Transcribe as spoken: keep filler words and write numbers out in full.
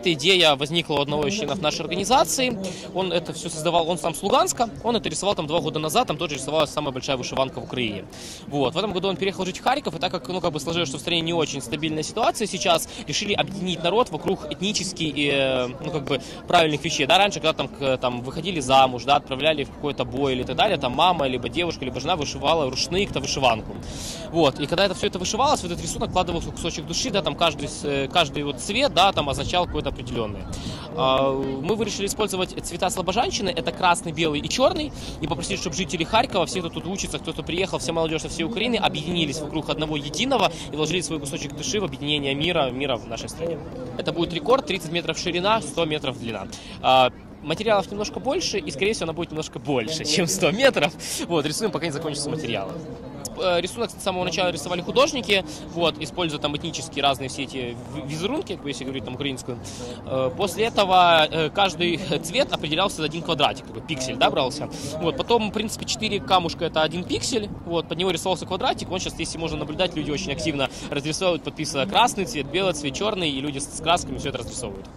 Эта идея возникла у одного из членов нашей организации. Он это все создавал, он сам с Луганска. Он это рисовал там два года назад, там тоже рисовалась самая большая вышиванка в Украине. Вот. В этом году он переехал жить в Харьков, и так как, ну, как бы сложилось, что в стране не очень стабильная ситуация сейчас, решили объединить народ вокруг этнически и, ну, как бы правильных вещей. Да, раньше, когда там, там выходили замуж, да, отправляли в какой-то бой или так далее, там мама, либо девушка, либо жена вышивала рушник-то вышиванку. Вот. И когда это все это вышивалось, в этот рисунок кладывался кусочек души, да, там каждый, каждый вот цвет, да, там означал какой-то определенные. Мы решили использовать цвета слобожанщины, это красный, белый и черный, и попросили, чтобы жители Харькова, все, кто тут учится, кто кто приехал, вся молодежь со всей Украины, объединились вокруг одного единого и вложили свой кусочек души в объединение мира, мира в нашей стране. Это будет рекорд, тридцать метров ширина, сто метров длина. Материалов немножко больше, и, скорее всего, она будет немножко больше, чем сто метров. Вот, рисуем, пока не закончатся материалы. Рисунок с самого начала рисовали художники, вот, используя там этнические разные все эти визерунки, если говорить там украинскую. После этого каждый цвет определялся за один квадратик, такой пиксель, да, брался. Вот, потом, в принципе, четыре камушка это один пиксель, вот, под него рисовался квадратик. Он сейчас, если можно наблюдать, люди очень активно разрисовывают, подписывая красный цвет, белый цвет, черный, и люди с красками все это разрисовывают.